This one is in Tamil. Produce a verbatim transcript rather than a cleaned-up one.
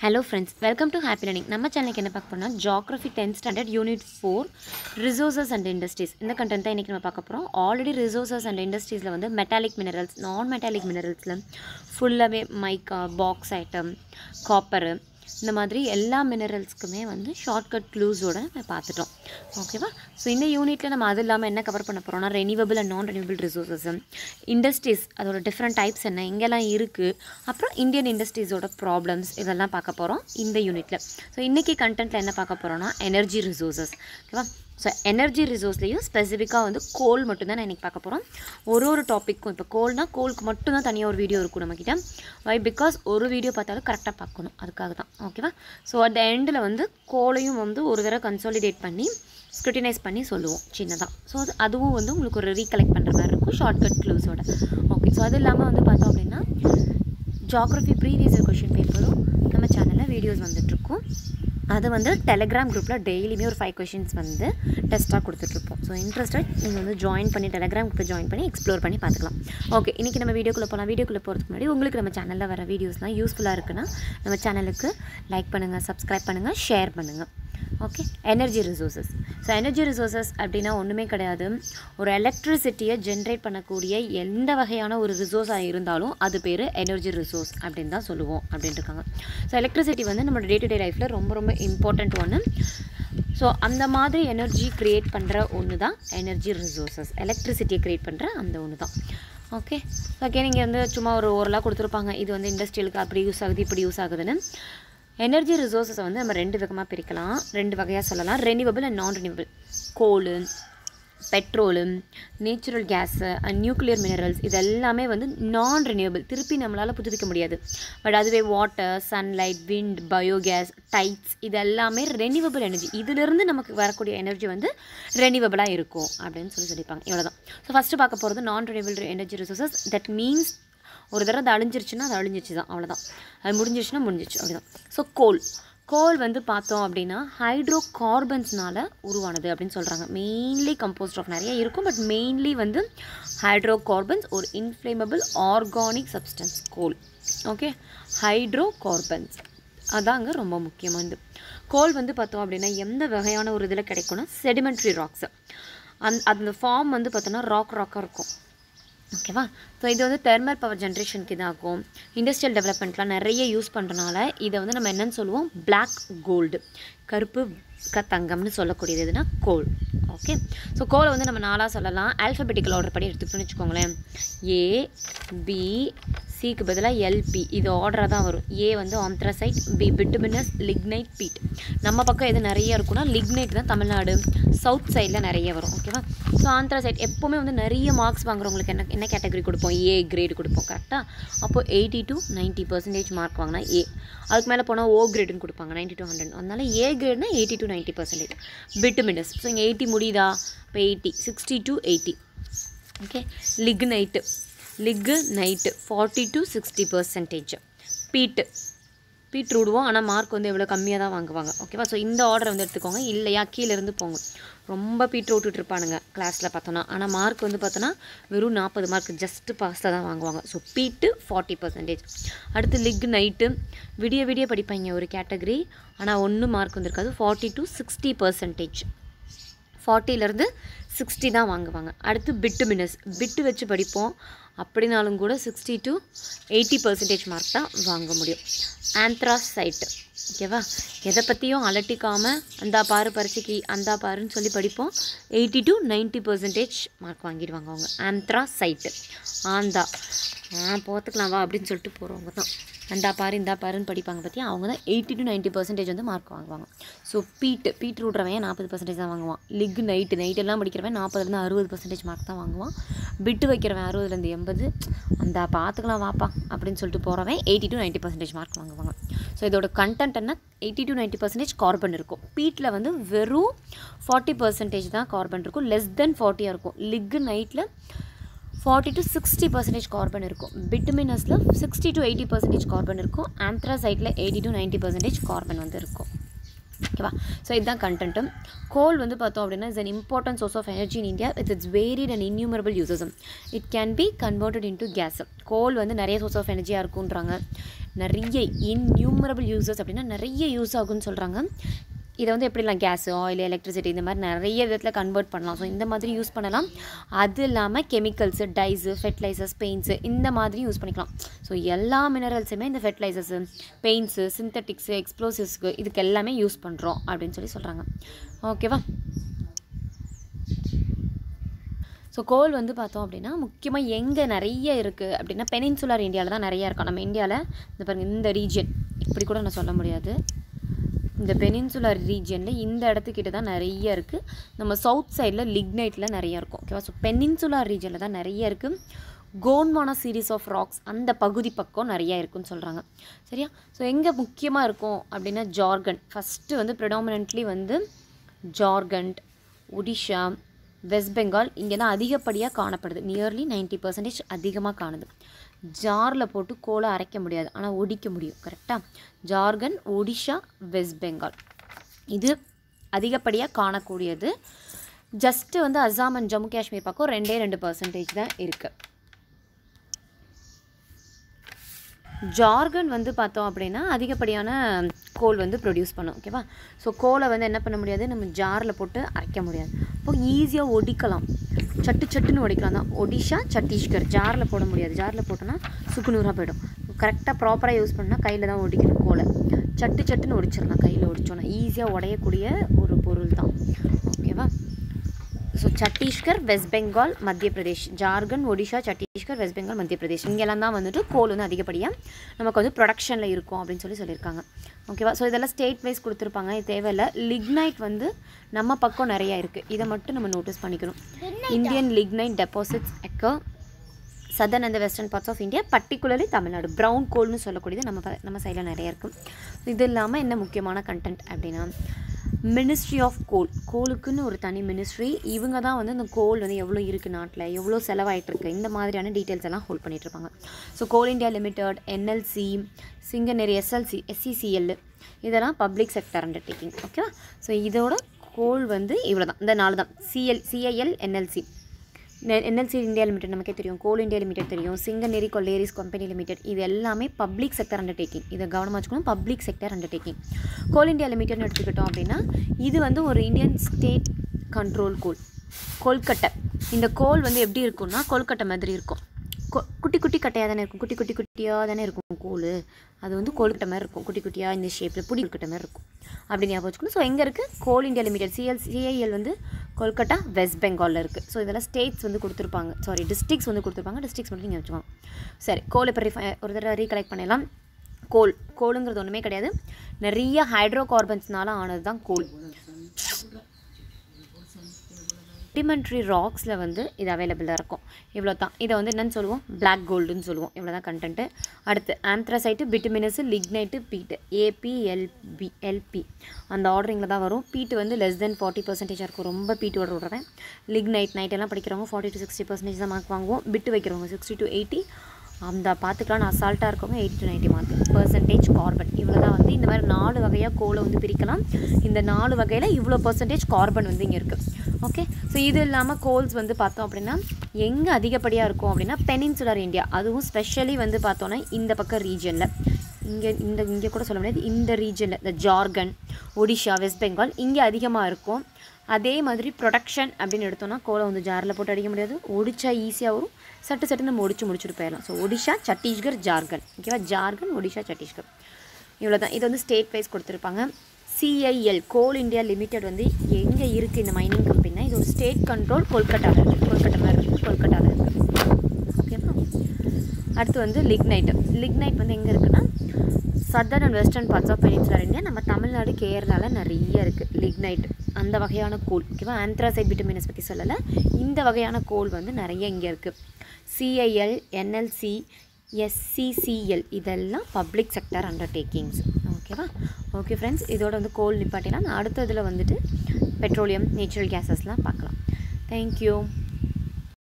Hello friends, welcome to Happy Learning. நம்ம சேனலுக்கு என்ன பார்க்க போறோம்னா Geography tenth standard unit four resources and industries. இந்த கண்டென்ட் தான் இன்னைக்கு நம்ம பார்க்க போறோம். ஆல்ரெடி resources and industriesல வந்து metallic minerals, non metallic mineralsல ஃபுல்லாவே mica, bauxite, copper இந்த மாதிரி எல்லா மினரல்ஸ்க்குமே வந்து ஷார்ட்கட் க்ளூஸோட நம்ம பார்த்துட்டோம். ஓகேவா? சோ இந்த யூனிட்ல நம்ம அது இல்லாம என்ன கவர் பண்ணப் போறோம்னா renewable and non renewable resources, industries அதோட டிஃபரண்ட் டைப்ஸ் என்ன, எங்கெல்லாம் இருக்கு, அப்புறம் இந்தியன் இண்டஸ்ட்ரீஸோட ப்ராப்ளம்ஸ் இதெல்லாம் பார்க்க போறோம் இந்த யூனிட்ல. சோ இன்னைக்கு கண்டென்ட்ல என்ன பார்க்க போறோம்னா எனர்ஜி ரிசோர்சஸ். ஓகேவா? So energy resource la specifica vandu coal mattum dhaan enik paaka porom oru oru topic ku ipo coal na coal ku mattum dhaan thaniya oru video irukku namakitta why because oru video paathalu correct ah paakanum adukaga dhaan okay va so at the end la vandu coal ayum vandu oru thara consolidate panni scrutinize panni solluvom chinna dhaan so aduvum vandu ungalku oru recollect pandra maari irukku shortcut clues oda okay so adu illama vandu paatha appadina geography previous question paper nama channel la videos vandittirukku அது வந்து டெலகிராம் குரூப்பில் டெய்லியுமே ஒரு ஃபைவ் கொஷின்ஸ் வந்து டெஸ்ட்டாக கொடுத்துட்ருப்போம். ஸோ இன்ட்ரெஸ்டட் நீங்கள் வந்து ஜாயின் பண்ணி டெலகிராம் குரூப்பில் ஜாயின் பண்ணி எக்ஸ்ப்ளோர் பண்ணி பார்த்துக்கலாம். ஓகே, இன்றைக்கி நம்ம வீடியோக்குள்ளே போகலாம். வீடியோக்குள்ளே போகிறதுக்கு முன்னாடி உங்களுக்கு நம்ம சேனலில் வர வீடியோஸ்லாம் யூஸ்ஃபுல்லாக இருக்குன்னா நம்ம சேனலுக்கு லைக் பண்ணுங்கள், சப்ஸ்கிரைப் பண்ணுங்கள், ஷேர் பண்ணுங்கள். Okay, energy resources. So energy resources அப்படின்னா ஒன்றுமே கிடையாது, ஒரு எலக்ட்ரிசிட்டியை ஜென்ரேட் பண்ணக்கூடிய எந்த வகையான ஒரு ரிசோர்ஸாக இருந்தாலும் அது பேர் எனர்ஜி ரிசோர்ஸ் அப்படின்னு தான் சொல்லுவோம் அப்படின்ட்டு இருக்காங்க. ஸோ எலக்ட்ரிசிட்டி வந்து நம்மளோட டே டு டே லைஃப்பில் ரொம்ப ரொம்ப இம்பார்ட்டண்ட் ஒன்று. ஸோ அந்த மாதிரி எனர்ஜி க்ரியேட் பண்ணுற ஒன்று தான் எனர்ஜி ரிசோர்ஸஸ். எலக்ட்ரிசிட்டியை க்ரியேட் பண்ணுற அந்த ஒன்று தான். ஓகே, ஓகே, நீங்கள் வந்து சும்மா ஒரு ஓரலாக கொடுத்துருப்பாங்க, இது வந்து இண்டஸ்ட்ரியலுக்கு அப்படி யூஸ் ஆகுது, இப்படி யூஸ் ஆகுதுன்னு. எனர்ஜி ரிசோர்ஸஸை வந்து நம்ம ரெண்டு விதமாக பிரிக்கலாம், ரெண்டு வகையாக சொல்லலாம். Renewable and non renewable. Coal, petrol, natural gas and nuclear minerals இது எல்லாமே வந்து நான் ரெனியூவபிள், திருப்பி நம்மளால் புதுப்பிக்க முடியாது. பட் அதுவே water, sunlight, wind, biogas, tides இது எல்லாமே ரெனியூவபிள் எனர்ஜி. இதிலிருந்து நமக்கு வரக்கூடிய எனர்ஜி வந்து ரெனியூவபிளாக இருக்கும் அப்படின்னு சொல்லி சொல்லியிருப்பாங்க. இவ்வளோதான். ஸோ ஃபஸ்ட்டு பார்க்க போகிறது non renewable energy resources. That means ஒரு தடவை அது அழிஞ்சிருச்சுன்னா அது அழிஞ்சிச்சு தான், அவ்வளோதான். அது முடிஞ்சிருச்சுன்னா முடிஞ்சிச்சு, அப்படிதான். ஸோ கோல் கோல் வந்து பார்த்தோம் அப்படின்னா ஹைட்ரோ கார்பன்ஸ்னால் உருவானது அப்படின்னு சொல்கிறாங்க. மெயின்லி கம்போஸ்ட் ஆஃப் நிறைய இருக்கும், பட் மெயின்லி வந்து ஹைட்ரோ கார்பன்ஸ், ஒரு inflammable organic substance coal. Okay, hydrocarbons அதாங்க ரொம்ப முக்கியமானது. கோல் வந்து பார்த்தோம் அப்படின்னா எந்த வகையான ஒரு இதில் கிடைக்கும்னா செடிமெண்ட்ரி ராக்ஸு. அந் அந்த ஃபார்ம் வந்து பார்த்தோன்னா ராக் ராக்காக இருக்கும். ஓகேவா? ஸோ இது வந்து தெர்மல் பவர் ஜென்ரேஷனுக்கு இதாகும். இண்டஸ்ட்ரியல் டெவலப்மெண்ட்லாம் நிறைய யூஸ் பண்ணுறனால இதை வந்து நம்ம என்னென்னு சொல்லுவோம், பிளாக் கோல்டு, கருப்பு க தங்கம்னு சொல்லக்கூடியது எதுனா கோல். ஓகே, ஸோ கோலை வந்து நம்ம நாளாக சொல்லலாம். ஆல்ஃபபெட்டிக்கல் ஆர்டர் படி எடுத்துக்கிட்டோன்னு வச்சுக்கோங்களேன், ஏ பி சிக்கு பதிலாக எல்பி இது ஆர்டராக தான் வரும். ஏ வந்து anthracite, B bituminous, lignite, peat. நம்ம பக்கம் எது நிறைய இருக்குன்னா லிக்னைட் தான், தமிழ்நாடு சவுத் சைடில் நிறைய வரும். ஓகேவா? ஸோ ஆந்த்ரசைட் எப்போவுமே வந்து நிறைய மார்க்ஸ் வாங்குறவங்களுக்கு என்ன என்ன கேட்டகரி கொடுப்போம், ஏ கிரேடு கொடுப்போம். கரெக்டாக? அப்போது eighty to ninety percentage mark வாங்கினா ஏ, அதுக்கு மேலே போனால் ஓ கிரேடுன்னு கொடுப்பாங்க, நைன்ட்டி டு ஹண்ட்ரட். அதனால ஏ கிரேடுனா eighty to ninety percentage. Bituminous, so இங்கே எயிட்டி முடியுதா, இப்போ eighty, sixty to eighty. Okay, lignite lignite forty to sixty percentage. Peat peat ரூடுவோம், ஆனால் மார்க் வந்து எவ்வளோ கம்மியாக தான் வாங்குவாங்க. ஓகேவா? ஸோ இந்த ஆர்டரை வந்து எடுத்துக்கோங்க, இல்லையா கீழேருந்து போங்க. ரொம்ப பீட் ஓட்டுட்ருப்பானுங்க கிளாஸில் பார்த்தோன்னா, ஆனால் மார்க் வந்து பார்த்தோன்னா வெறும் நாற்பது மார்க், ஜஸ்ட்டு பாஸில் தான் வாங்குவாங்க. So peat forty percentage. அடுத்து லிக் நைட்டு, விடிய விடிய படிப்பாங்க ஒரு கேட்டகரி, ஆனால் ஒன்றும் மார்க் வந்துருக்காது, ஃபார்ட்டி டு சிக்ஸ்டி பர்சன்டேஜ், ஃபார்ட்டிலேருந்து சிக்ஸ்டி தான் வாங்குவாங்க. அடுத்து பிட்டுமினஸ், பிட்டு வச்சு படிப்போம், அப்படின்னாலும் கூட sixty to eighty percentage mark தான் வாங்க முடியும். ஆந்த்ராசைட்டு, ஓகேவா? எதை பற்றியும் அலட்டிக்காமல் அந்தா பாரு பரிசைக்கு அந்தா பாருன்னு சொல்லி படிப்போம், eighty to ninety percentage mark வாங்கிடுவாங்க அவங்க. ஆந்த்ராசைட்டு ஆந்தா ஆ போத்துக்கலாம் வா அப்படின்னு சொல்லிட்டு போகிறவங்க தான் அந்தா பாரு இந்தா பாருன்னு படிப்பாங்க பற்றி, அவங்க தான் எயிட்டி டு நைன்ட்டி பர்சன்டேஜ் வந்து மார்க் வாங்குவாங்க. ஸோ பீட்டு பீட் ரூட்றவன் நாற்பது பர்சன்டேஜ் தான் வாங்குவான். லிக் நைட்டு நைட்டெல்லாம் படிக்கிறவன் நாற்பதுலேருந்து அறுபது பர்சன்டேஜ் மார்க் தான் வாங்குவான். பிட்டு வைக்கிறவன் அறுபதுலேருந்து எண்பது, அந்தா பார்த்துக்கலாம் வாப்பா அப்படின்னு சொல்லிட்டு போகிறவன் eighty to ninety percentage mark வாங்குவாங்க. ஸோ இதோட கண்டென்ட் என்ன, eighty to ninety percentage carbon இருக்கும். பீட்டில் வந்து வெறும் ஃபார்ட்டி பர்சன்டேஜ் தான் கார்பன் இருக்கும், லெஸ் தென் ஃபார்ட்டியாக இருக்கும். லிக் நைட்டில் forty to sixty percentage carbon இருக்கும். பிட்டுமினஸில் sixty to eighty percentage carbon இருக்கும். ஆந்த்ராசைட்டில் eighty to ninety percentage carbon வந்து இருக்கும். ஓகேவா? ஸோ இதுதான் கண்டென்ட்டும். கோல் வந்து பார்த்தோம் அப்படின்னா is an important source of energy in India with its varied and innumerable யூசஸும். It can be converted into gas. Coal வந்து நிறைய சோர்ஸ் ஆஃப் எனர்ஜியாக இருக்குன்றாங்க. நிறைய innumerable users அப்படினா நிறைய யூஸ் ஆகும்னு சொல்றாங்க இத வந்து எப்படிலாம் gas oil electricity இந்த மாதிரி நிறைய விதத்துல கன்வர்ட் பண்ணலாம் சோ இந்த மாதிரி யூஸ் பண்ணலாம் அது இல்லாம chemicals dyes fertilizers paints இந்த மாதிரி யூஸ் பண்ணிக்கலாம் சோ எல்லா mineralsமே இந்த fertilizers paints synthetics explosives இதுக்கு எல்லாமே யூஸ் பண்றோம் அப்படினு சொல்லி சொல்றாங்க ஓகேவா So, coal is the peninsular India. This region is the peninsular region. The south side is lignite. So, peninsular region is the Gondwana series of rocks and the Pagudi Pakko Naria Irkun Solranga. Seria? So, Enga Mukima Irko Abdina Jorgan. First, predominantly Jorgand, Odisha. West Bengal இங்க தான் அதிகப்படியா காணப்படுது nearly ninety percent அதிகமா காணுது ஜார்ல போட்டு கோலை அரைக்க முடியாது ஆனா ஒடிக்க முடியும் கரெக்ட்டா ஜார்கண்ட் ஒடிஷா வெஸ்ட் பெங்கால் இது அதிகப்படியா காணக்கூடியது ஜஸ்ட் வந்து அசாம் and ஜம்மு காஷ்மீர் பக்கம் two percent தான் இருக்கு Jargon வந்து பார்த்தோம் அப்படினா அதிகப்படியான கோல் வந்து ப்ரொடியூஸ் பண்ணும் ஓகேவா சோ கோலை வந்து என்ன பண்ண முடியாது நம்ம ஜார்ல போட்டு அரைக்க முடியாது அப்ப ஈஸியா ஒடிக்கலாம் சட்டு சட்டுன்னு ஒடிக்கலாம் ஒடிஷா சத்தீஸ்கர் ஜார்ல போட முடியாது ஜார்ல போட்டனா சுக்குநூரா போய்டும் கரெக்ட்டா ப்ராப்பரா யூஸ் பண்ணா கையில தான் ஒடிக்கணும் கோலை சட்டு சட்டுன்னு ஒடிச்சறலாம் கையில ஒடிச்சோனா ஈஸியா உடையக்கூடிய ஒரு பொருள்தான் ஓகேவா So, Chhattisgarh, West Bengal, Madhya Pradesh, Jharkhand, Odisha, Chhattisgarh, West Bengal, Madhya Pradesh. இங்கெல்லாம் தான் வந்துட்டு கோல் வந்து அதிகப்படியா நமக்கு வந்து ப்ரொடக்ஷன்ல இருக்கும் அப்படினு சொல்லி சொல்லிருக்காங்க. ஓகேவா? சோ இதெல்லாம் ஸ்டேட் வைஸ் கொடுத்திருப்பாங்க. இது தேவையில்ல. லிக்னைட் வந்து நம்ம பக்கம் நிறைய இருக்கு. இத மட்டும் நம்ம நோட்டீஸ் பண்ணிக்கணும். Indian lignite deposits occur southern and the western parts of India, particularly Tamil Nadu. Brown coal னு சொல்லக்கூடியது நம்ம நம்ம சைடுல நிறைய இருக்கு. இது இல்லாம என்ன முக்கியமான கண்டென்ட் அப்படினா Ministry of Coal. Coal is ஒரு தனி ministry. இவங்க தான் வந்து இந்த கோல் வந்து எவ்வளவு இருக்கு நாட்ல, எவ்வளவு செலவாயிட்டு இருக்கு இந்த மாதிரியான டீடைல்ஸ் எல்லாம் ஹோல்ட் பண்ணிட்டு இருப்பாங்க. So Coal India Limited, N L C, Singareni S L C, S C C L இதெல்லாம் public sector undertaking. ஓகேவா? So இதோட கோல் வந்து இவ்வளவுதான். இந்த நாலு தான். C I L N L C. N L C India Limited நமக்கே தெரியும் Coal India Limited தெரியும் Singareni Collieries Company Limited இது எல்லாமே public sector undertaking இது கவனமா வச்சுக்கணும் public sector undertaking Coal India Limited னு எடுத்துக்கிட்டோம் அப்படினா இது வந்து ஒரு Indian state control coal Kolkata இந்த கோல் வந்து எப்படி இருக்கும்னா கொல்கட்டா மாதிரி இருக்கும் குட்டி குட்டி கட்டையா தான இருக்கும் குட்டி குட்டி குட்டியா தான இருக்கும் கோல் அது வந்து கொல்கட்டா மாதிரி இருக்கும் குட்டி குட்டியா இந்த ஷேப்ல புடி கொல்கட்டா மாதிரி இருக்கும் அப்படி ஞாபகம் வச்சுக்கணும் சோ எங்க இருக்கு coal India limited C I L வந்து கொல்கட்டா வெஸ்ட் பெங்கால்ல இருக்கு சோ இதெல்லாம் ஸ்டேட்ஸ் வந்து கொடுத்திருப்பாங்க சாரி டிஸ்ட்ரிக்ட்ஸ் வந்து கொடுத்திருப்பாங்க டிஸ்ட்ரிக்ட்ஸ் மட்டும் நீங்க வச்சுக்கோங்க சரி கோல் இப்ப ஒரு தடவை ரீகலெக்ட் பண்ணலாம் கோல் கோல்ங்கிறது ஒண்ணுமே கிடையாது நிறைய ஹைட்ரோகார்பன்ஸ்னால ஆனதுதான் கோல் Sedimentary rocks la vandu idu available la irukum ivlo than idu vandu enna solluvom black gold nu solluvom ivlo than content adutha anthracite bituminous lignite peat A P L B L P and ordering la da varum peat vandu less than forty percent ah irukum romba peat oda odrren lignite night ella padikravanga forty to sixty percent da mark vaanguvom bit vekkravanga sixty to eighty அந்த பாத்துக்கலாம் அசால்ட்டா இருக்குங்க eighty to ninety mark percentage carbon இவ்வளவுதான் வந்து இந்த மாதிரி நாலு வகையா கோல வந்து பிரிக்கலாம் இந்த நாலு வகையில இவ்ளோ परसेंटेज கார்பன் வந்து இங்க இருக்கு ஓகே சோ இது இல்லாம கோல்ஸ் வந்து பார்த்தோம் அப்படினா எங்க அதிகப்படியா இருக்கும் அப்படினா பெனின்சுலர் இந்தியா அதுவும் ஸ்பெஷியலி வந்து பார்த்தோம்னா இந்த பக்க ரீஜன்ல இங்க இந்த இங்க கூட சொல்ல முடியாது இந்த ரீஜன்ல the Jharkhand Odisha West Bengal இங்க அதிகமா இருக்கும் அதே மாதிரி ப்ரொடக்ஷன் அப்படினு எடுத்தோம்னா கோலை வந்து ஜார்ல போட்டு அடிக்க முடியாது ஒடிஷா ஈஸியா வரும் சட்டு சட்டு நம்ம ஒடிச்சு முடிச்சிட்டு போயிரலாம் சோ ஒடிஷா சத்தீஸ்கர் ஜார்கண்ட் ஓகேவா ஜார்கண்ட் ஒடிஷா சத்தீஸ்கர் இவ்வளவுதான் இது வந்து ஸ்டேட் வைஸ் கொடுத்திருப்பாங்க C I L coal India limited வந்து எங்க இருக்கு இந்த மைனிங் கம்பெனினா இது ஒரு ஸ்டேட் கண்ட்ரோல் கொல்கட்டால இருக்கு கொல்கட்டால இருக்கு கொல்கட்டால இருக்கு ஓகேவா அடுத்து வந்து லிக்னைட் லிக்னைட் வந்து எங்க இருக்குனா southern and western parts of peninsular India நம்ம தமிழ்நாடு கேரளால நிறைய இருக்கு லிக்னைட் அந்த வகையான கோல் ஓகேவா ஆந்த்ராசைட் விட்டமின்ஸ் பத்தி சொல்லல இந்த வகையான கோல் வந்து நிறைய இங்க இருக்கு C I L N L C S C C L இதெல்லாம் public sector undertakings ஓகேவா ஓகே फ्रेंड्स இதோட வந்து கோல் நிப்பாட்டினா அடுத்து அதுல வந்துட்டு பெட்ரோலியம் நேச்சுரல் gases லாம் பார்க்கலாம் thank you